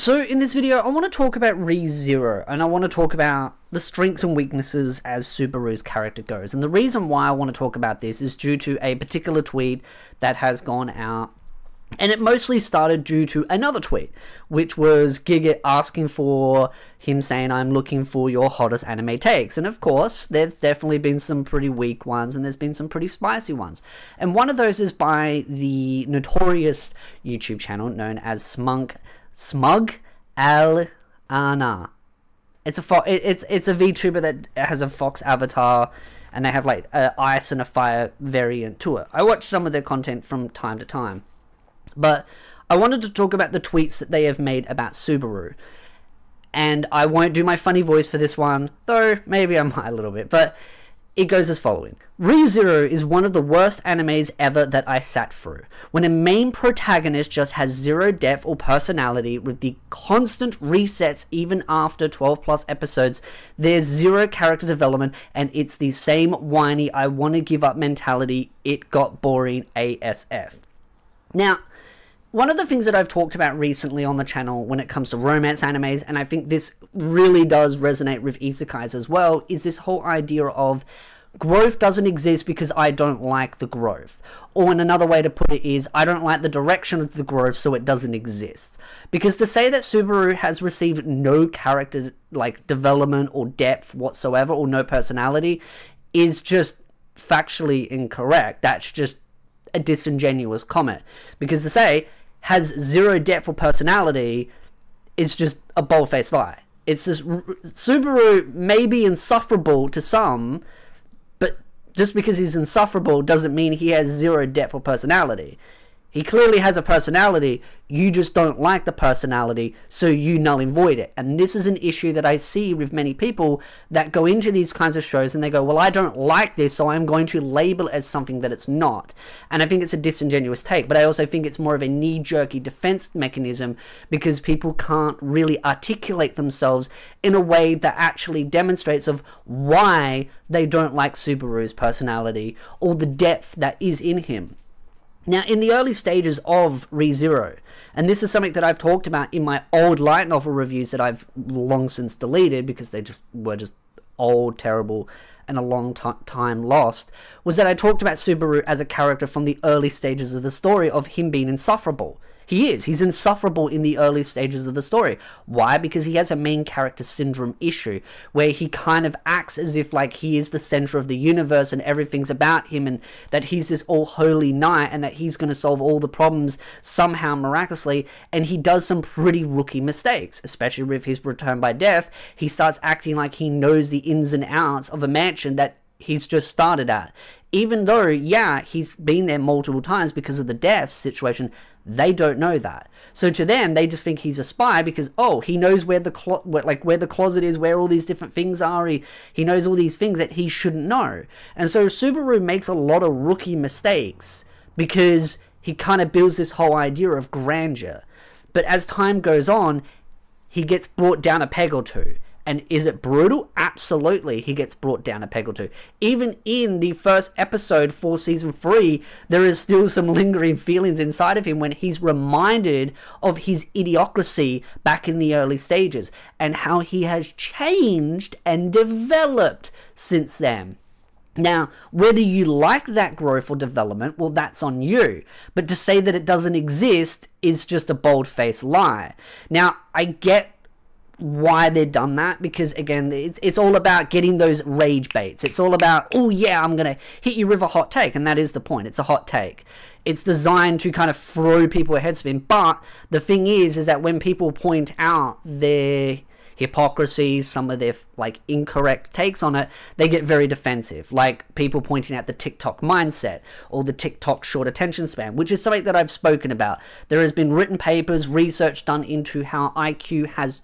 So in this video, I want to talk about Re:Zero, and I want to talk about the strengths and weaknesses as Subaru's character goes. And the reason why I want to talk about this is due to a particular tweet that has gone out, and it mostly started due to another tweet, which was Giga asking for him saying, "I'm looking for your hottest anime takes." And of course, there's definitely been some pretty weak ones, and there's been some pretty spicy ones. And one of those is by the notorious YouTube channel known as Smug Alana. It's a it's a VTuber that has a fox avatar, and they have like an ice and a fire variant to it. I watch some of their content from time to time. But I wanted to talk about the tweets that they have made about Subaru. And I won't do my funny voice for this one, though maybe I might a little bit. But it goes as following. Re:Zero is one of the worst animes ever that I sat through. When a main protagonist just has zero depth or personality with the constant resets even after 12 plus episodes, there's zero character development and it's the same whiny I want to give up mentality. It got boring ASF. Now, one of the things that I've talked about recently on the channel when it comes to romance animes, and I think this really does resonate with isekais as well, is this whole idea of growth doesn't exist because I don't like the growth. Or in another way to put it is, I don't like the direction of the growth, so it doesn't exist. Because to say that Subaru has received no character like development or depth whatsoever, or no personality, is just factually incorrect. That's just a disingenuous comment. Because to say has zero depth or personality, it's just a bold-faced lie. It's just, Subaru may be insufferable to some, but just because he's insufferable doesn't mean he has zero depth or personality. He clearly has a personality, you just don't like the personality, so you null and void it. And this is an issue that I see with many people that go into these kinds of shows and they go, well, I don't like this, so I'm going to label it as something that it's not. And I think it's a disingenuous take, but I also think it's more of a knee-jerky defense mechanism because people can't really articulate themselves in a way that actually demonstrates of why they don't like Subaru's personality or the depth that is in him. Now, in the early stages of Re:Zero, and this is something that I've talked about in my old light novel reviews that I've long since deleted because they were just old, terrible, and a long time lost, was that I talked about Subaru as a character from the early stages of the story of him being insufferable. He is. He's insufferable in the early stages of the story. Why? Because he has a main character syndrome issue where he kind of acts as if like he is the center of the universe and everything's about him and that he's this all holy knight and that he's going to solve all the problems somehow miraculously, and he does some pretty rookie mistakes, especially with his return by death. He starts acting like he knows the ins and outs of a mansion that he's just started at. Even though, yeah, he's been there multiple times because of the death situation, they don't know that. So to them, they just think he's a spy because, oh, he knows where the closet is, where all these different things are. He knows all these things that he shouldn't know. And so Subaru makes a lot of rookie mistakes because he kind of builds this whole idea of grandeur. But as time goes on, he gets brought down a peg or two. And is it brutal? Absolutely, he gets brought down a peg or two. Even in the first episode for season 3, there is still some lingering feelings inside of him when he's reminded of his idiocracy back in the early stages and how he has changed and developed since then. Now, whether you like that growth or development, well, that's on you. But to say that it doesn't exist is just a bold-faced lie. Now, I get why they've done that, because again, it's all about getting those rage baits. It's all about, oh yeah, I'm gonna hit you with a hot take, and that is the point. It's a hot take. It's designed to kind of throw people a headspin. But the thing is that when people point out their hypocrisy, some of their like incorrect takes on it, they get very defensive. Like people pointing out the TikTok mindset or the TikTok short attention span, which is something that I've spoken about. There has been written papers, research done into how IQ has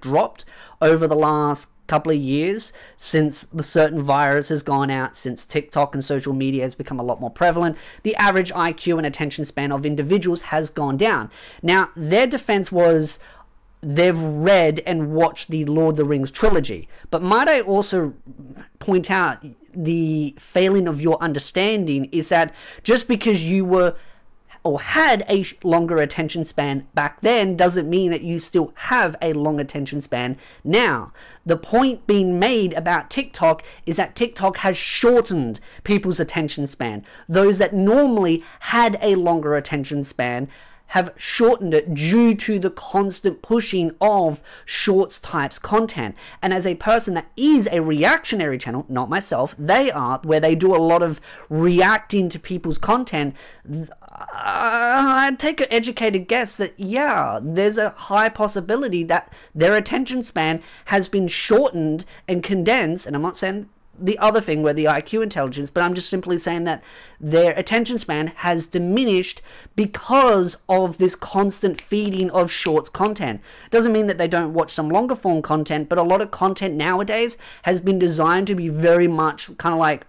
dropped over the last couple of years since the certain virus has gone out, since TikTok and social media has become a lot more prevalent. The average IQ and attention span of individuals has gone down. Now, their defense was, they've read and watched the Lord of the Rings trilogy. But might I also point out the failing of your understanding is that just because you were or had a longer attention span back then doesn't mean that you still have a long attention span now. The point being made about TikTok is that TikTok has shortened people's attention span. Those that normally had a longer attention span have shortened it due to the constant pushing of shorts types content. And as a person that is a reactionary channel, not myself, they are, where they do a lot of reacting to people's content, I take an educated guess that, yeah, there's a high possibility that their attention span has been shortened and condensed, and I'm not saying the other thing where the IQ intelligence, but I'm just simply saying that their attention span has diminished because of this constant feeding of shorts content. Doesn't mean that they don't watch some longer form content, but a lot of content nowadays has been designed to be very much kind of like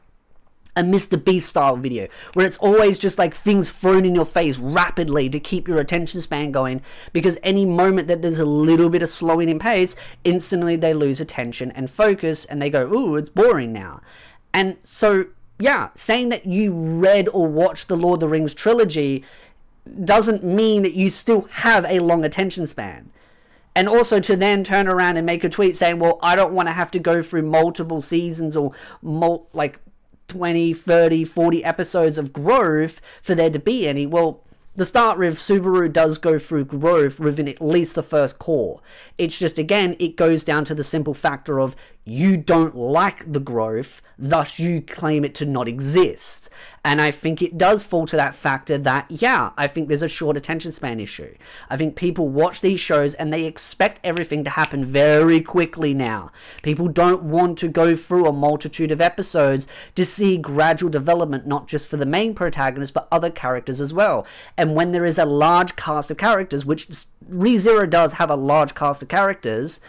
a Mr. Beast style video, where it's always just like things thrown in your face rapidly to keep your attention span going, because any moment that there's a little bit of slowing in pace, instantly they lose attention and focus and they go, ooh, it's boring now. And so, yeah, saying that you read or watched the Lord of the Rings trilogy doesn't mean that you still have a long attention span. And also to then turn around and make a tweet saying, well, I don't want to have to go through multiple seasons or like 20, 30, 40 episodes of growth for there to be any. Well, the start with Subaru does go through growth within at least the first core. It's just, again, it goes down to the simple factor of you don't like the growth, thus you claim it to not exist. And I think it does fall to that factor that, yeah, I think there's a short attention span issue. I think people watch these shows and they expect everything to happen very quickly now. People don't want to go through a multitude of episodes to see gradual development, not just for the main protagonist, but other characters as well. And when there is a large cast of characters, which Re:Zero does have a large cast of characters,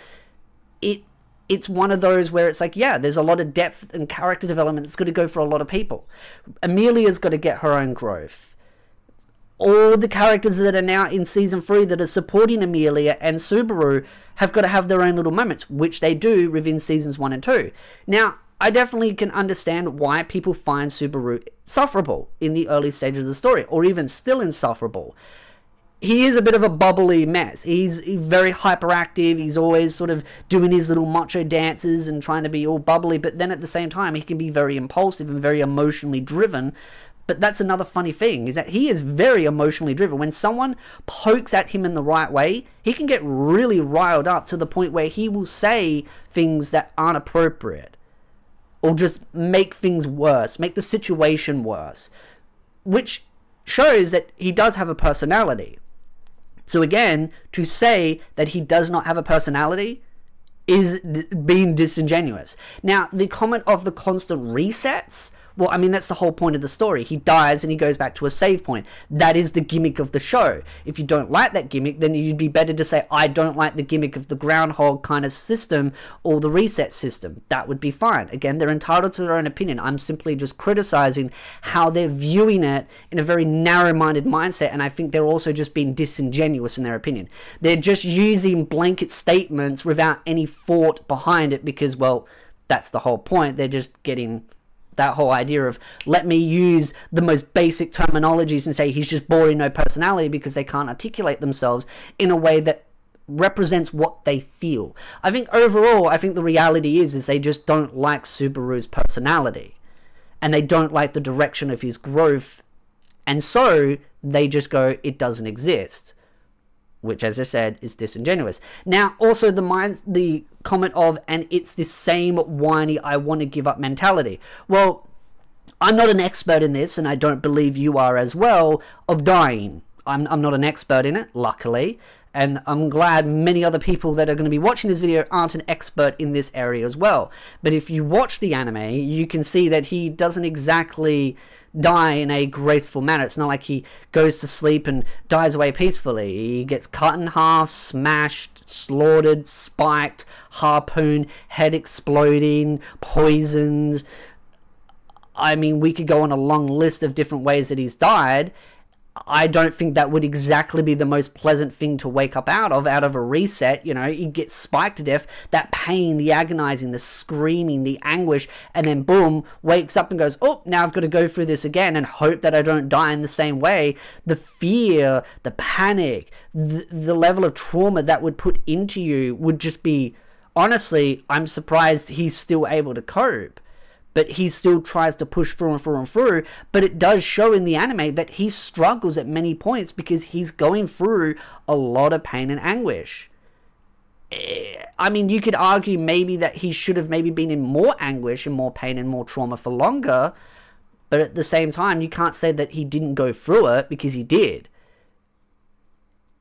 it's one of those where it's like, yeah, there's a lot of depth and character development that's going to go for a lot of people. Amelia's got to get her own growth. All the characters that are now in Season 3 that are supporting Amelia and Subaru have got to have their own little moments, which they do within Seasons 1 and 2. Now, I definitely can understand why people find Subaru insufferable in the early stages of the story, or even still insufferable. He is a bit of a bubbly mess. He's very hyperactive. He's always sort of doing his little macho dances and trying to be all bubbly. But then at the same time, he can be very impulsive and very emotionally driven. But that's another funny thing, is that he is very emotionally driven. When someone pokes at him in the right way, he can get really riled up to the point where he will say things that aren't appropriate, or just make things worse, make the situation worse, which shows that he does have a personality. So again, to say that he does not have a personality is being disingenuous. Now, the comment of the constant resets, well, I mean, that's the whole point of the story. He dies and he goes back to a save point. That is the gimmick of the show. If you don't like that gimmick, then you'd be better to say, I don't like the gimmick of the groundhog kind of system or the reset system. That would be fine. Again, they're entitled to their own opinion. I'm simply just criticizing how they're viewing it in a very narrow-minded mindset, and I think they're also just being disingenuous in their opinion. They're just using blanket statements without any thought behind it because, well, that's the whole point. They're just getting that whole idea of, let me use the most basic terminologies and say he's just boring, no personality, because they can't articulate themselves in a way that represents what they feel. I think overall, I think the reality is they just don't like Subaru's personality, and they don't like the direction of his growth, and so they just go, it doesn't exist, which, as I said, is disingenuous. Now, also the comment of, and it's this same whiny, I want to give up mentality. Well, I'm not an expert in this, and I don't believe you are as well, of dying. I'm not an expert in it, luckily, and I'm glad many other people that are going to be watching this video aren't an expert in this area as well. But if you watch the anime, you can see that he doesn't exactly die in a graceful manner. It's not like he goes to sleep and dies away peacefully. He gets cut in half, smashed, slaughtered, spiked, harpooned, head exploding, poisoned. I mean, we could go on a long list of different ways that he's died. I don't think that would exactly be the most pleasant thing to wake up out of a reset. You know, you get spiked to death, that pain, the agonizing, the screaming, the anguish, and then boom, wakes up and goes, oh, now I've got to go through this again and hope that I don't die in the same way. The fear, the panic, the level of trauma that would put into you would just be, honestly, I'm surprised he's still able to cope. But he still tries to push through and through and through. But it does show in the anime that he struggles at many points because he's going through a lot of pain and anguish. I mean, you could argue maybe that he should have maybe been in more anguish and more pain and more trauma for longer. But at the same time, you can't say that he didn't go through it, because he did.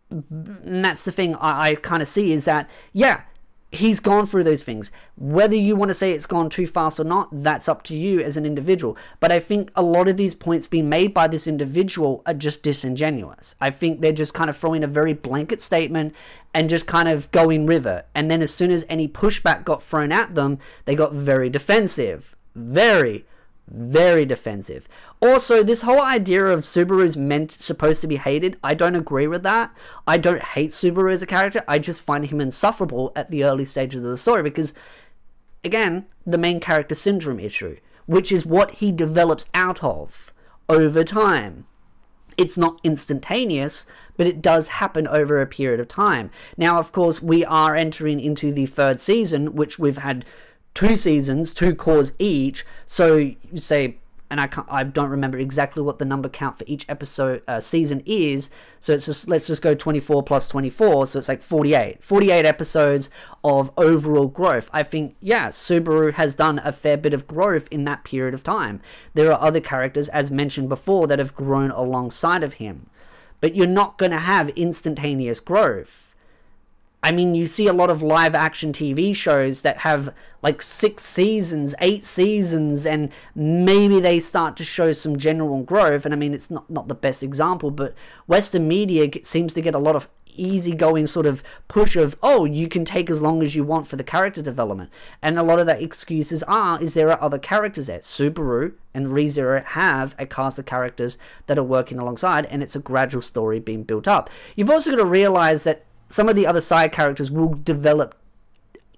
And that's the thing I kind of see, is that, yeah, he's gone through those things. Whether you want to say it's gone too fast or not, that's up to you as an individual. But I think a lot of these points being made by this individual are just disingenuous. I think they're just kind of throwing a very blanket statement and just kind of going with it. And then as soon as any pushback got thrown at them, they got very defensive. Very, very defensive. Also, this whole idea of Subaru's supposed to be hated, I don't agree with that. I don't hate Subaru as a character, I just find him insufferable at the early stages of the story, because, again, the main character syndrome issue, which is what he develops out of over time. It's not instantaneous, but it does happen over a period of time. Now, of course, we are entering into the third season, which we've had 2 seasons, 2 cores each, so you say... And I don't remember exactly what the number count for each episode season is. So it's just, let's just go 24 plus 24. So it's like 48. 48 episodes of overall growth. I think, yeah, Subaru has done a fair bit of growth in that period of time. There are other characters, as mentioned before, that have grown alongside of him. But you're not going to have instantaneous growth. I mean, you see a lot of live-action TV shows that have like 6 seasons, 8 seasons, and maybe they start to show some general growth. And I mean, it's not the best example, but Western media seems to get a lot of easygoing sort of push of, oh, you can take as long as you want for the character development. And a lot of the excuses is there are other characters there. Subaru and Re:Zero have a cast of characters that are working alongside, and it's a gradual story being built up. You've also got to realize that some of the other side characters will develop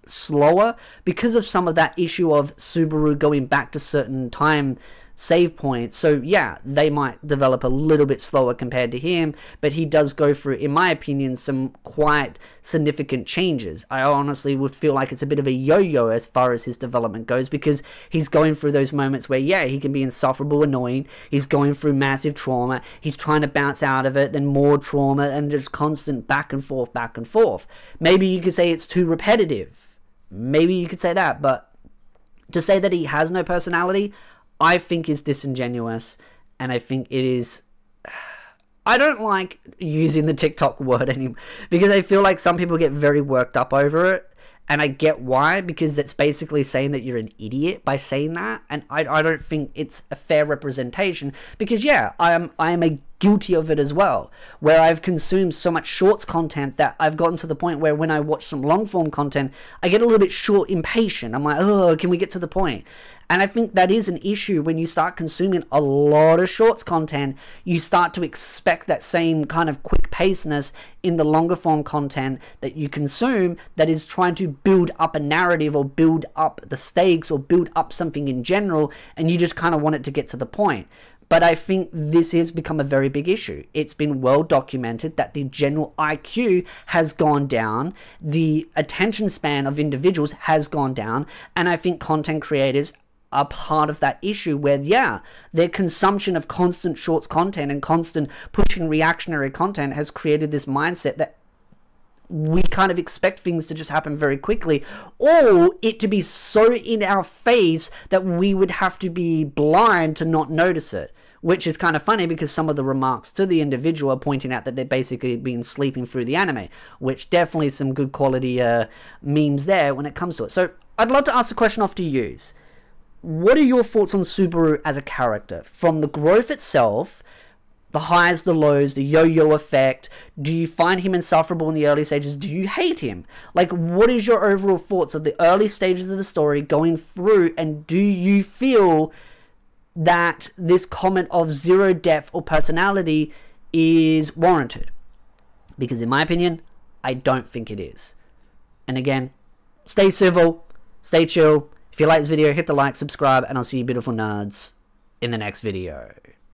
slower because of some of that issue of Subaru going back to certain time save points. So yeah, they might develop a little bit slower compared to him, but he does go through, in my opinion, some quite significant changes. I honestly would feel like it's a bit of a yo-yo as far as his development goes, because he's going through those moments where, yeah, he can be insufferable, annoying, he's going through massive trauma, he's trying to bounce out of it, then more trauma, and just constant back and forth, back and forth. Maybe you could say it's too repetitive. Maybe you could say that, but to say that he has no personality, I think is disingenuous, and I think it is... I don't like using the TikTok word anymore, because I feel like some people get very worked up over it, and I get why, because it's basically saying that you're an idiot by saying that, and I don't think it's a fair representation, because yeah, I am a guilty of it as well, where I've consumed so much shorts content that I've gotten to the point where when I watch some long form content, I get a little bit short impatient. I'm like, oh, can we get to the point? And I think that is an issue when you start consuming a lot of shorts content. You start to expect that same kind of quick paceness in the longer form content that you consume, that is trying to build up a narrative or build up the stakes or build up something in general, and you just kind of want it to get to the point. But I think this has become a very big issue. It's been well documented that the general IQ has gone down, the attention span of individuals has gone down, and I think content creators are part of that issue where, yeah, their consumption of constant shorts content and constant pushing reactionary content has created this mindset that we kind of expect things to just happen very quickly, or it to be so in our face that we would have to be blind to not notice it. Which is kind of funny, because some of the remarks to the individual are pointing out that they've basically been sleeping through the anime, which definitely some good quality memes there when it comes to it. So I'd love to ask the question off to you. What are your thoughts on Subaru as a character? From the growth itself, the highs, the lows, the yo-yo effect, do you find him insufferable in the early stages? Do you hate him? Like, what is your overall thoughts of the early stages of the story going through, and do you feel that this comment of zero depth or personality is warranted, because in my opinion, I don't think it is. And again, stay civil, stay chill. If you like this video, hit the like, subscribe, and I'll see you beautiful nerds in the next video.